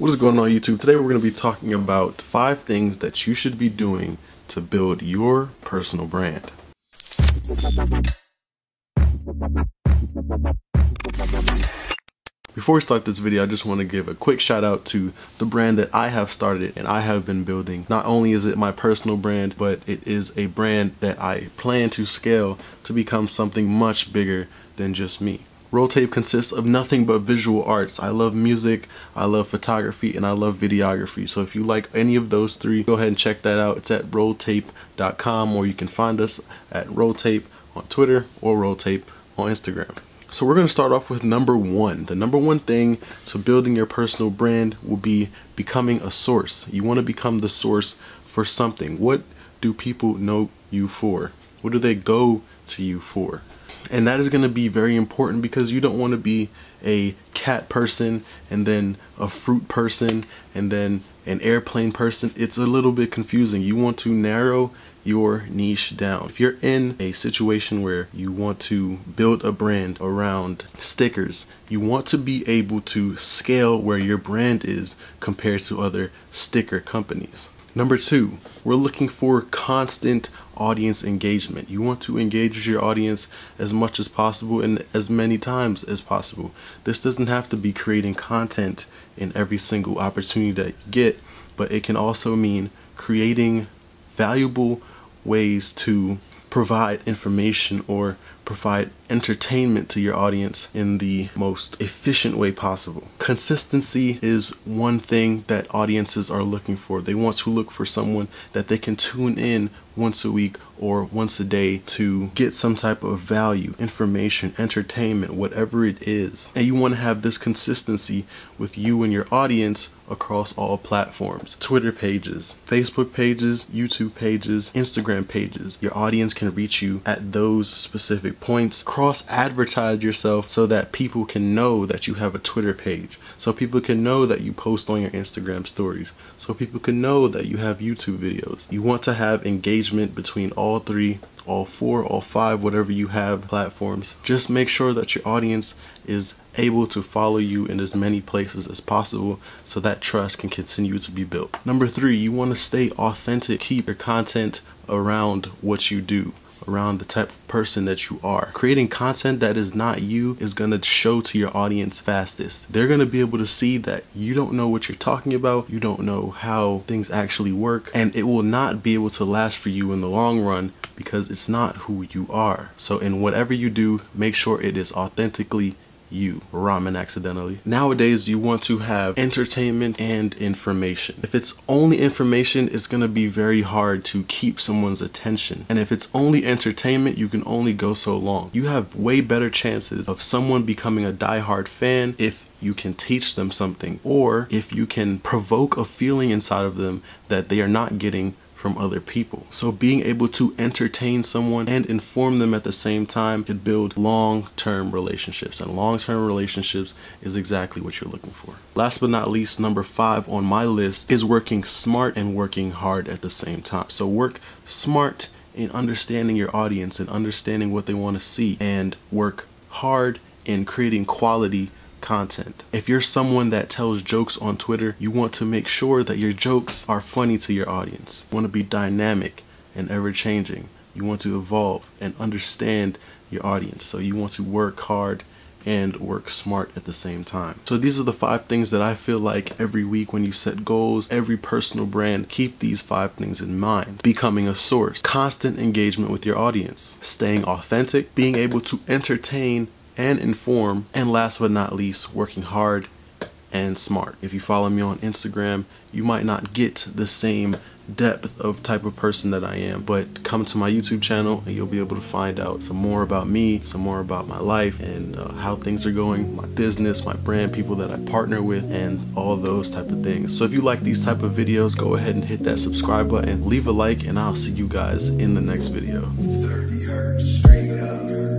What is going on, YouTube? Today we're going to be talking about 5 things that you should be doing to build your personal brand. Before we start this video, I just want to give a quick shout out to the brand that I have started and I have been building. Not only is it my personal brand, but it is a brand that I plan to scale to become something much bigger than just me. Roletape consists of nothing but visual arts. I love music, I love photography, and I love videography. So if you like any of those three, go ahead and check that out. It's at roletape.com, or you can find us at Roletape on Twitter or Roletape on Instagram. So we're going to start off with number 1. The number 1 thing to building your personal brand will be becoming a source. You want to become the source for something. What do people know you for? What do they go to you for? And that is going to be very important, because you don't want to be a cat person and then a fruit person and then an airplane person. It's a little bit confusing. You want to narrow your niche down. If you're in a situation where you want to build a brand around stickers, you want to be able to scale where your brand is compared to other sticker companies. Number 2, we're looking for constant audience engagement. You want to engage with your audience as much as possible and as many times as possible. This doesn't have to be creating content in every single opportunity that you get, but it can also mean creating valuable ways to provide information or provide entertainment to your audience in the most efficient way possible. Consistency is one thing that audiences are looking for. They want to look for someone that they can tune in once a week or once a day to get some type of value, information, entertainment, whatever it is. And you want to have this consistency with you and your audience across all platforms. Twitter pages, Facebook pages, YouTube pages, Instagram pages. Your audience can reach you at those specific points. Cross-advertise yourself so that people can know that you have a Twitter page, so people can know that you post on your Instagram stories, so people can know that you have YouTube videos. You want to have engagement between all 3, all 4, all 5, whatever you have platforms. Just make sure that your audience is able to follow you in as many places as possible, so that trust can continue to be built. Number 3, you want to stay authentic. Keep your content around what you do, around the type of person that you are. Creating content that is not you is going to show to your audience fastest. They're going to be able to see that you don't know what you're talking about, you don't know how things actually work, and it will not be able to last for you in the long run, because it's not who you are. So in whatever you do, make sure it is authentically you. Ramen accidentally. Nowadays, you want to have entertainment and information. If it's only information, it's going to be very hard to keep someone's attention. And if it's only entertainment, you can only go so long. You have way better chances of someone becoming a diehard fan if you can teach them something, or if you can provoke a feeling inside of them that they are not getting from other people. So being able to entertain someone and inform them at the same time could build long-term relationships, and long-term relationships is exactly what you're looking for. Last but not least, number 5 on my list is working smart and working hard at the same time. So work smart in understanding your audience and understanding what they want to see, and work hard in creating quality content. If you're someone that tells jokes on Twitter, you want to make sure that your jokes are funny to your audience. You want to be dynamic and ever-changing. You want to evolve and understand your audience. So you want to work hard and work smart at the same time. So these are the 5 things that I feel like every week when you set goals, every personal brand, keep these 5 things in mind. Becoming a source, constant engagement with your audience, staying authentic, being able to entertain and inform, and last but not least, working hard and smart. If you follow me on Instagram, you might not get the same depth of type of person that I am, but come to my YouTube channel and you'll be able to find out some more about me, some more about my life, and how things are going, my business, my brand, people that I partner with, and all those type of things. So if you like these type of videos, go ahead and hit that subscribe button, leave a like, and I'll see you guys in the next video. 30 hertz straight up.